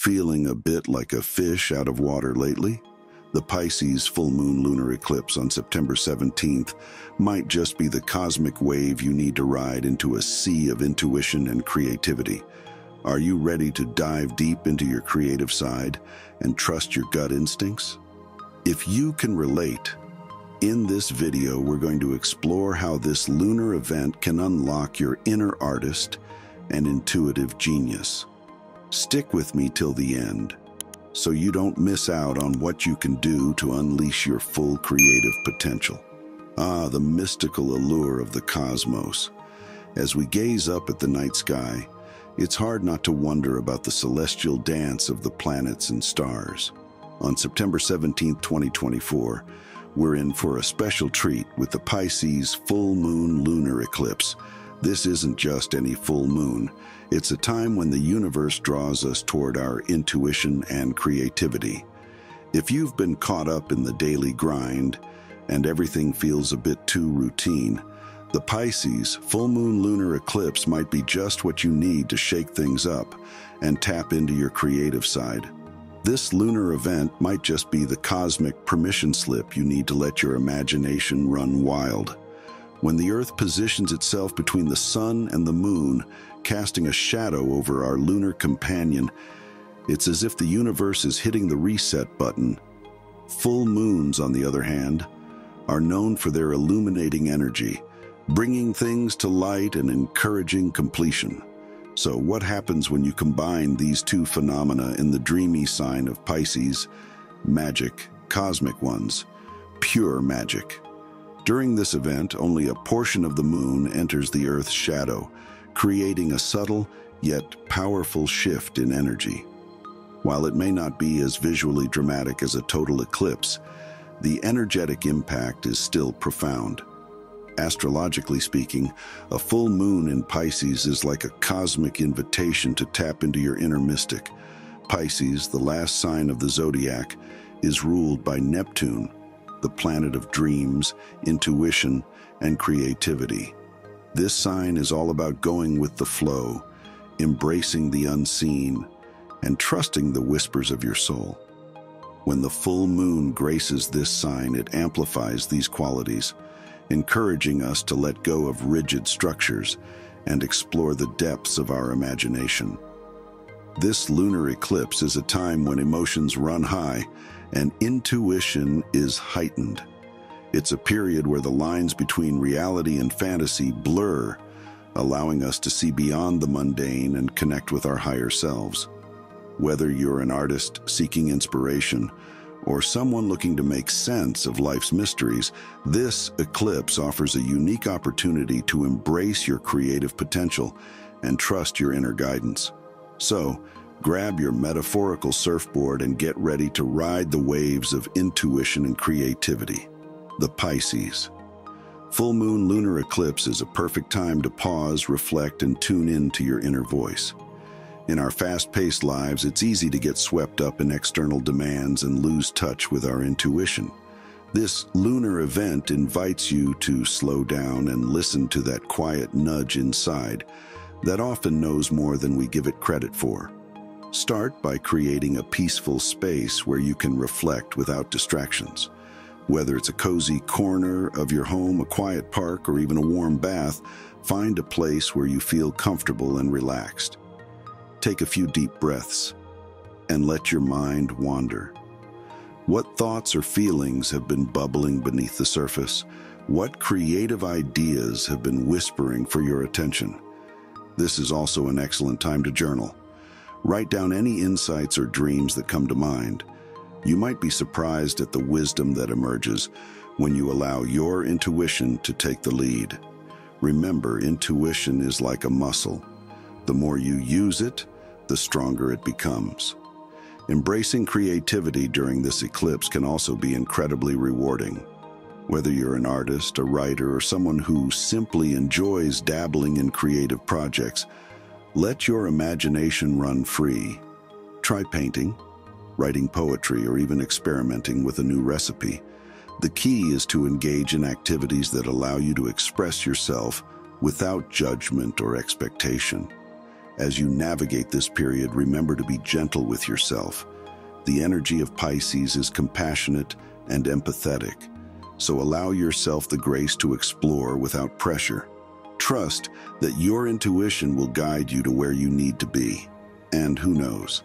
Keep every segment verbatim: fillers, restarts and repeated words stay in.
Feeling a bit like a fish out of water lately? The Pisces full moon lunar eclipse on September seventeenth might just be the cosmic wave you need to ride into a sea of intuition and creativity. Are you ready to dive deep into your creative side and trust your gut instincts? If you can relate, in this video we're going to explore how this lunar event can unlock your inner artist and intuitive genius. Stick with me till the end, so you don't miss out on what you can do to unleash your full creative potential. Ah, the mystical allure of the cosmos. As we gaze up at the night sky, it's hard not to wonder about the celestial dance of the planets and stars. On September seventeenth, twenty twenty-four, we're in for a special treat with the Pisces full moon lunar eclipse. This isn't just any full moon. It's a time when the universe draws us toward our intuition and creativity. If you've been caught up in the daily grind and everything feels a bit too routine, the Pisces full moon lunar eclipse might be just what you need to shake things up and tap into your creative side. This lunar event might just be the cosmic permission slip you need to let your imagination run wild. When the Earth positions itself between the sun and the moon, casting a shadow over our lunar companion, it's as if the universe is hitting the reset button. Full moons, on the other hand, are known for their illuminating energy, bringing things to light and encouraging completion. So what happens when you combine these two phenomena in the dreamy sign of Pisces? Magic, cosmic ones, pure magic. During this event, only a portion of the moon enters the Earth's shadow, creating a subtle yet powerful shift in energy. While it may not be as visually dramatic as a total eclipse, the energetic impact is still profound. Astrologically speaking, a full moon in Pisces is like a cosmic invitation to tap into your inner mystic. Pisces, the last sign of the zodiac, is ruled by Neptune, the planet of dreams, intuition, and creativity. This sign is all about going with the flow, embracing the unseen, and trusting the whispers of your soul. When the full moon graces this sign, it amplifies these qualities, encouraging us to let go of rigid structures and explore the depths of our imagination. This lunar eclipse is a time when emotions run high and intuition is heightened. It's a period where the lines between reality and fantasy blur, allowing us to see beyond the mundane and connect with our higher selves. Whether you're an artist seeking inspiration or someone looking to make sense of life's mysteries, this eclipse offers a unique opportunity to embrace your creative potential and trust your inner guidance. So, grab your metaphorical surfboard and get ready to ride the waves of intuition and creativity. The Pisces full moon lunar eclipse is a perfect time to pause, reflect, and tune in to your inner voice. In our fast-paced lives, it's easy to get swept up in external demands and lose touch with our intuition. This lunar event invites you to slow down and listen to that quiet nudge inside that often knows more than we give it credit for. Start by creating a peaceful space where you can reflect without distractions. Whether it's a cozy corner of your home, a quiet park, or even a warm bath, find a place where you feel comfortable and relaxed. Take a few deep breaths and let your mind wander. What thoughts or feelings have been bubbling beneath the surface? What creative ideas have been whispering for your attention? This is also an excellent time to journal. Write down any insights or dreams that come to mind. You might be surprised at the wisdom that emerges when you allow your intuition to take the lead. Remember, intuition is like a muscle. The more you use it, the stronger it becomes. Embracing creativity during this eclipse can also be incredibly rewarding. Whether you're an artist, a writer, or someone who simply enjoys dabbling in creative projects, let your imagination run free. Try painting, writing poetry, or even experimenting with a new recipe. The key is to engage in activities that allow you to express yourself without judgment or expectation. As you navigate this period, remember to be gentle with yourself. The energy of Pisces is compassionate and empathetic, so allow yourself the grace to explore without pressure. Trust that your intuition will guide you to where you need to be. And who knows,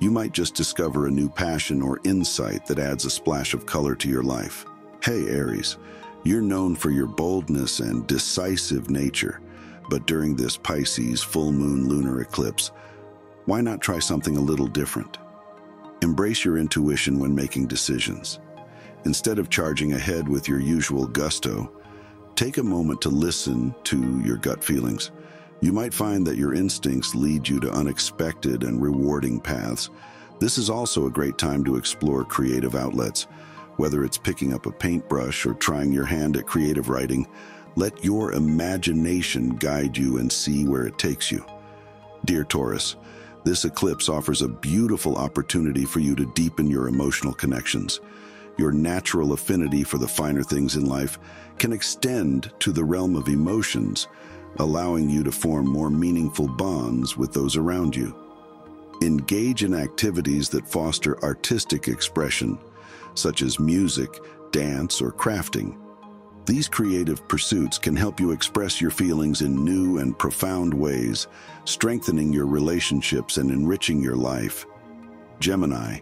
you might just discover a new passion or insight that adds a splash of color to your life. Hey Aries, you're known for your boldness and decisive nature, but during this Pisces full moon lunar eclipse, why not try something a little different? Embrace your intuition when making decisions. Instead of charging ahead with your usual gusto, take a moment to listen to your gut feelings. You might find that your instincts lead you to unexpected and rewarding paths. This is also a great time to explore creative outlets. Whether it's picking up a paintbrush or trying your hand at creative writing, let your imagination guide you and see where it takes you. Dear Taurus, this eclipse offers a beautiful opportunity for you to deepen your emotional connections. Your natural affinity for the finer things in life can extend to the realm of emotions, allowing you to form more meaningful bonds with those around you. Engage in activities that foster artistic expression, such as music, dance, or crafting. These creative pursuits can help you express your feelings in new and profound ways, strengthening your relationships and enriching your life. Gemini,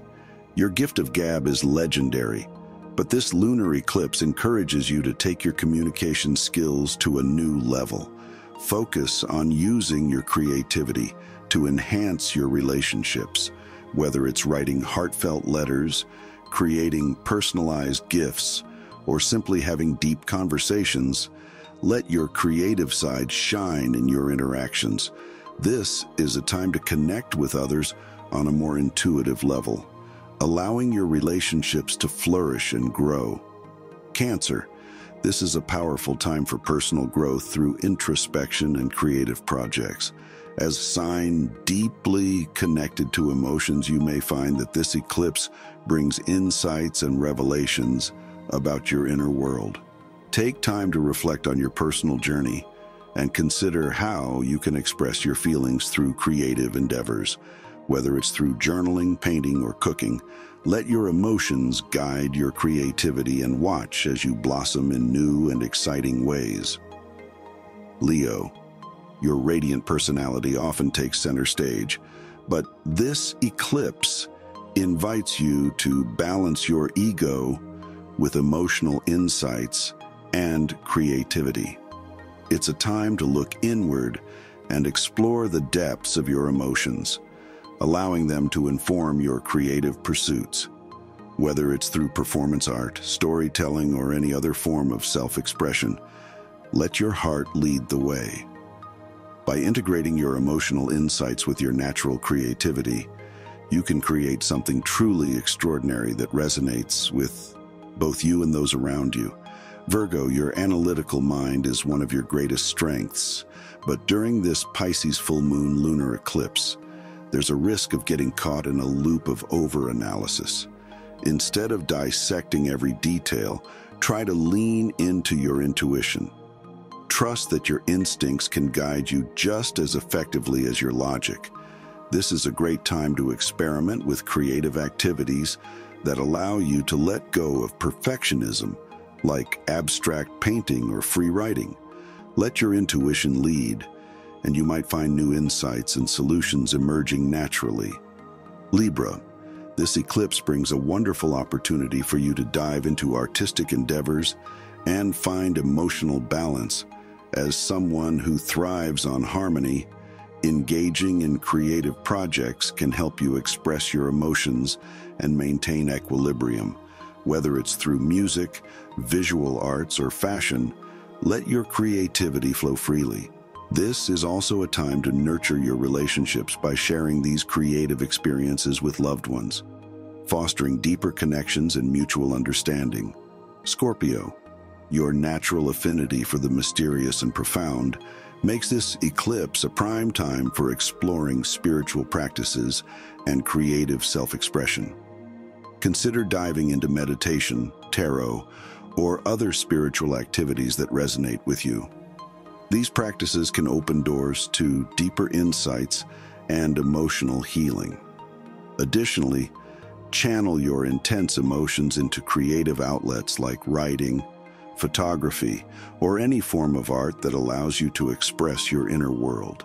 your gift of gab is legendary, but this lunar eclipse encourages you to take your communication skills to a new level. Focus on using your creativity to enhance your relationships, whether it's writing heartfelt letters, creating personalized gifts, or simply having deep conversations. Let your creative side shine in your interactions. This is a time to connect with others on a more intuitive level, allowing your relationships to flourish and grow. Cancer, this is a powerful time for personal growth through introspection and creative projects. As a sign deeply connected to emotions, you may find that this eclipse brings insights and revelations about your inner world. Take time to reflect on your personal journey and consider how you can express your feelings through creative endeavors. Whether it's through journaling, painting, or cooking, let your emotions guide your creativity and watch as you blossom in new and exciting ways. Leo, your radiant personality often takes center stage, but this eclipse invites you to balance your ego with emotional insights and creativity. It's a time to look inward and explore the depths of your emotions, allowing them to inform your creative pursuits. Whether it's through performance art, storytelling, or any other form of self-expression, let your heart lead the way. By integrating your emotional insights with your natural creativity, you can create something truly extraordinary that resonates with both you and those around you. Virgo, your analytical mind is one of your greatest strengths, but during this Pisces full moon lunar eclipse, there's a risk of getting caught in a loop of over-analysis. Instead of dissecting every detail, try to lean into your intuition. Trust that your instincts can guide you just as effectively as your logic. This is a great time to experiment with creative activities that allow you to let go of perfectionism, like abstract painting or free writing. Let your intuition lead, and you might find new insights and solutions emerging naturally. Libra, this eclipse brings a wonderful opportunity for you to dive into artistic endeavors and find emotional balance. As someone who thrives on harmony, engaging in creative projects can help you express your emotions and maintain equilibrium. Whether it's through music, visual arts, or fashion, let your creativity flow freely. This is also a time to nurture your relationships by sharing these creative experiences with loved ones, fostering deeper connections and mutual understanding. Scorpio, your natural affinity for the mysterious and profound makes this eclipse a prime time for exploring spiritual practices and creative self-expression. Consider diving into meditation, tarot, or other spiritual activities that resonate with you. These practices can open doors to deeper insights and emotional healing. Additionally, channel your intense emotions into creative outlets like writing, photography, or any form of art that allows you to express your inner world.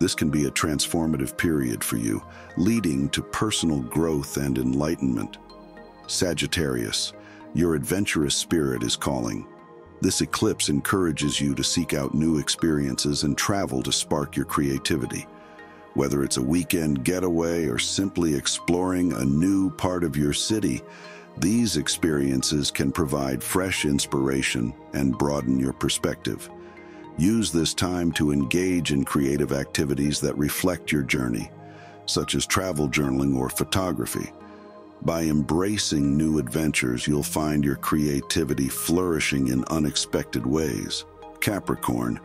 This can be a transformative period for you, leading to personal growth and enlightenment. Sagittarius, your adventurous spirit is calling. This eclipse encourages you to seek out new experiences and travel to spark your creativity. Whether it's a weekend getaway or simply exploring a new part of your city, these experiences can provide fresh inspiration and broaden your perspective. Use this time to engage in creative activities that reflect your journey, such as travel journaling or photography. By embracing new adventures, you'll find your creativity flourishing in unexpected ways. Capricorn,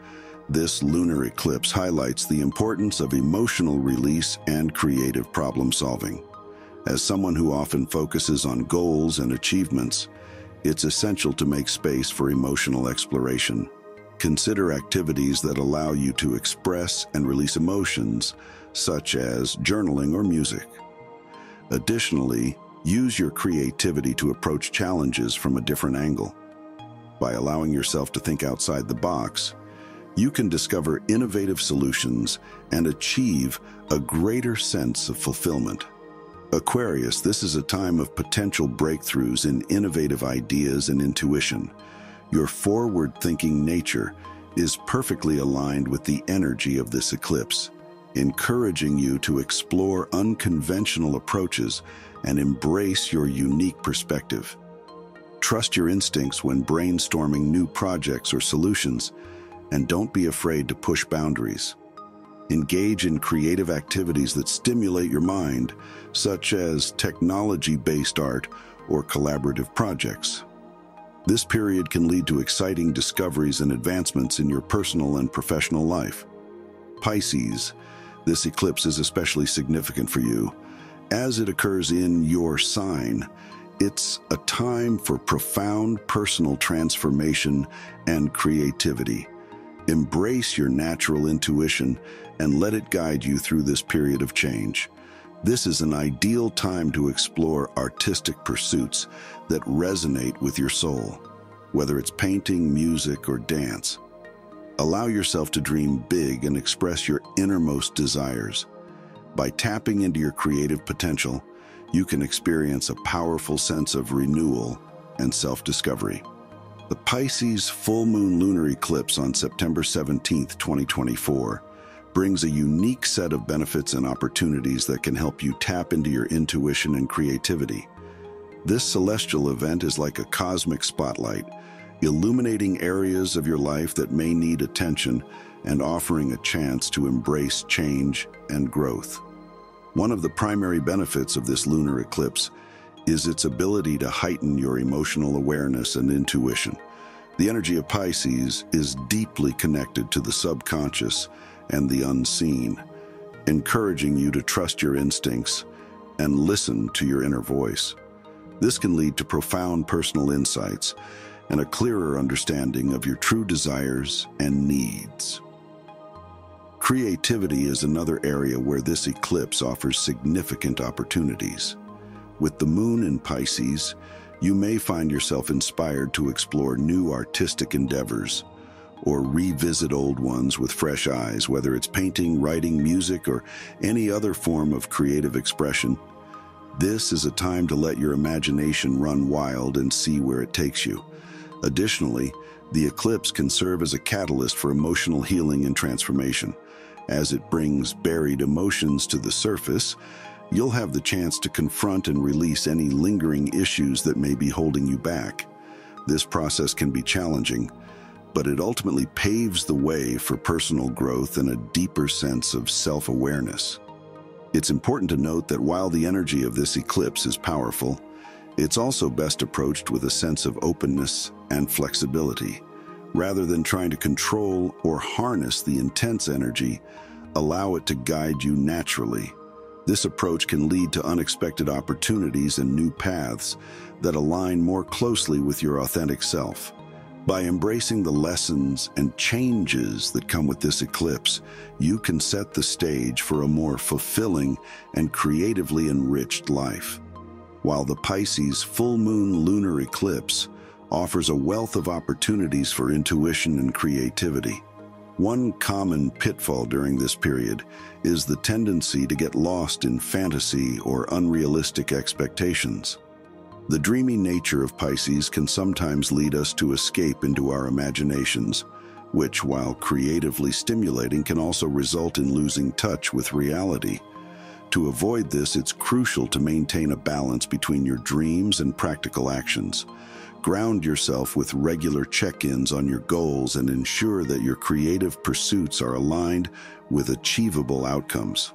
this lunar eclipse highlights the importance of emotional release and creative problem-solving. As someone who often focuses on goals and achievements, it's essential to make space for emotional exploration. Consider activities that allow you to express and release emotions, such as journaling or music. Additionally, use your creativity to approach challenges from a different angle. By allowing yourself to think outside the box, you can discover innovative solutions and achieve a greater sense of fulfillment. Aquarius, this is a time of potential breakthroughs in innovative ideas and intuition. Your forward-thinking nature is perfectly aligned with the energy of this eclipse, encouraging you to explore unconventional approaches and embrace your unique perspective. Trust your instincts when brainstorming new projects or solutions, and don't be afraid to push boundaries. Engage in creative activities that stimulate your mind, such as technology-based art or collaborative projects. This period can lead to exciting discoveries and advancements in your personal and professional life. Pisces, this eclipse is especially significant for you. As it occurs in your sign, it's a time for profound personal transformation and creativity. Embrace your natural intuition and let it guide you through this period of change. This is an ideal time to explore artistic pursuits that resonate with your soul, whether it's painting, music, or dance. Allow yourself to dream big and express your innermost desires. By tapping into your creative potential, you can experience a powerful sense of renewal and self-discovery. The Pisces full moon lunar eclipse on September seventeenth, twenty twenty-four, brings a unique set of benefits and opportunities that can help you tap into your intuition and creativity. This celestial event is like a cosmic spotlight, illuminating areas of your life that may need attention and offering a chance to embrace change and growth. One of the primary benefits of this lunar eclipse is its ability to heighten your emotional awareness and intuition. The energy of Pisces is deeply connected to the subconscious and the unseen, encouraging you to trust your instincts and listen to your inner voice. This can lead to profound personal insights and a clearer understanding of your true desires and needs. Creativity is another area where this eclipse offers significant opportunities. With the moon in Pisces, you may find yourself inspired to explore new artistic endeavors or revisit old ones with fresh eyes, whether it's painting, writing, music, or any other form of creative expression. This is a time to let your imagination run wild and see where it takes you. Additionally, the eclipse can serve as a catalyst for emotional healing and transformation. As it brings buried emotions to the surface, you'll have the chance to confront and release any lingering issues that may be holding you back. This process can be challenging, but it ultimately paves the way for personal growth and a deeper sense of self-awareness. It's important to note that while the energy of this eclipse is powerful, it's also best approached with a sense of openness and flexibility. Rather than trying to control or harness the intense energy, allow it to guide you naturally. This approach can lead to unexpected opportunities and new paths that align more closely with your authentic self. By embracing the lessons and changes that come with this eclipse, you can set the stage for a more fulfilling and creatively enriched life. While the Pisces full moon lunar eclipse offers a wealth of opportunities for intuition and creativity, one common pitfall during this period is the tendency to get lost in fantasy or unrealistic expectations. The dreamy nature of Pisces can sometimes lead us to escape into our imaginations, which, while creatively stimulating, can also result in losing touch with reality. To avoid this, it's crucial to maintain a balance between your dreams and practical actions. Ground yourself with regular check-ins on your goals and ensure that your creative pursuits are aligned with achievable outcomes.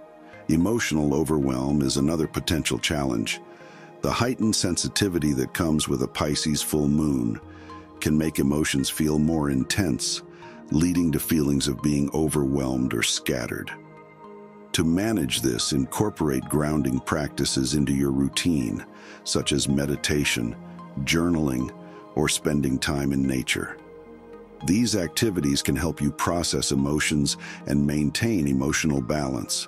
Emotional overwhelm is another potential challenge. The heightened sensitivity that comes with a Pisces full moon can make emotions feel more intense, leading to feelings of being overwhelmed or scattered. To manage this, incorporate grounding practices into your routine, such as meditation, journaling, or spending time in nature. These activities can help you process emotions and maintain emotional balance.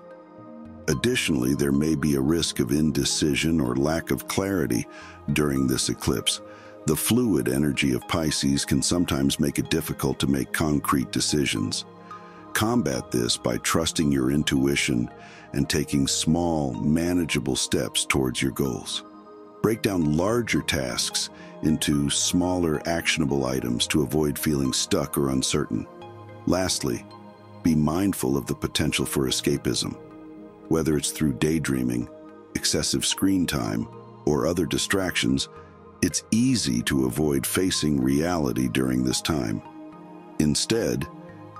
Additionally, there may be a risk of indecision or lack of clarity during this eclipse. The fluid energy of Pisces can sometimes make it difficult to make concrete decisions. Combat this by trusting your intuition and taking small, manageable steps towards your goals. Break down larger tasks into smaller, actionable items to avoid feeling stuck or uncertain. Lastly, be mindful of the potential for escapism. Whether it's through daydreaming, excessive screen time, or other distractions, it's easy to avoid facing reality during this time. Instead,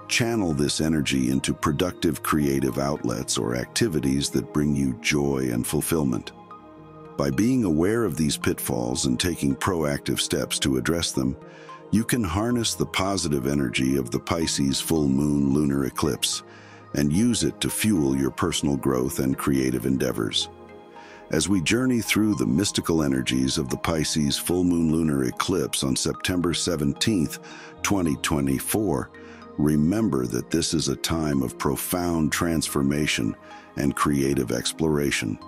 channel this energy into productive creative outlets or activities that bring you joy and fulfillment. By being aware of these pitfalls and taking proactive steps to address them, you can harness the positive energy of the Pisces full moon lunar eclipse and use it to fuel your personal growth and creative endeavors. As we journey through the mystical energies of the Pisces full moon lunar eclipse on September seventeenth, twenty twenty-four, remember that this is a time of profound transformation and creative exploration.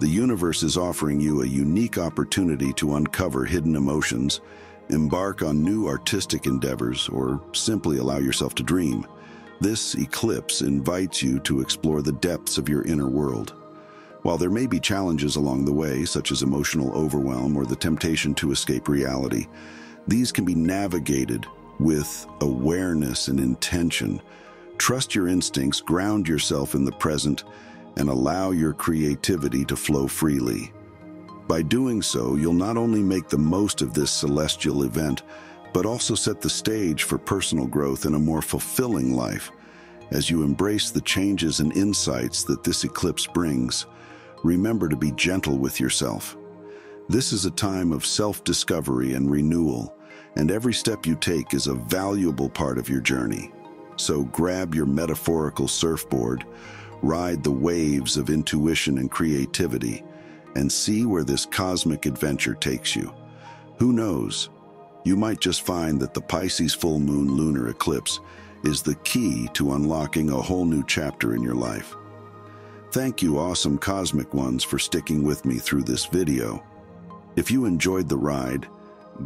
The universe is offering you a unique opportunity to uncover hidden emotions, embark on new artistic endeavors, or simply allow yourself to dream. This eclipse invites you to explore the depths of your inner world. While there may be challenges along the way, such as emotional overwhelm or the temptation to escape reality, these can be navigated with awareness and intention. Trust your instincts, ground yourself in the present, and allow your creativity to flow freely. By doing so, you'll not only make the most of this celestial event, but also set the stage for personal growth and a more fulfilling life. As you embrace the changes and insights that this eclipse brings, remember to be gentle with yourself. This is a time of self-discovery and renewal, and every step you take is a valuable part of your journey. So grab your metaphorical surfboard, ride the waves of intuition and creativity, and see where this cosmic adventure takes you. Who knows? You might just find that the Pisces full moon lunar eclipse is the key to unlocking a whole new chapter in your life. Thank you, awesome cosmic ones, for sticking with me through this video. If you enjoyed the ride,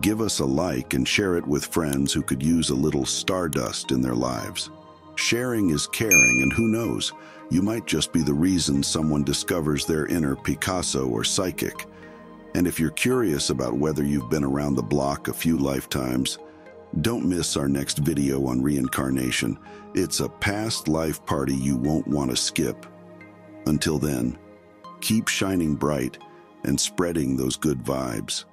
give us a like and share it with friends who could use a little stardust in their lives. Sharing is caring, and who knows, you might just be the reason someone discovers their inner Picasso or psychic. And if you're curious about whether you've been around the block a few lifetimes, don't miss our next video on reincarnation. It's a past life party you won't want to skip. Until then, keep shining bright and spreading those good vibes.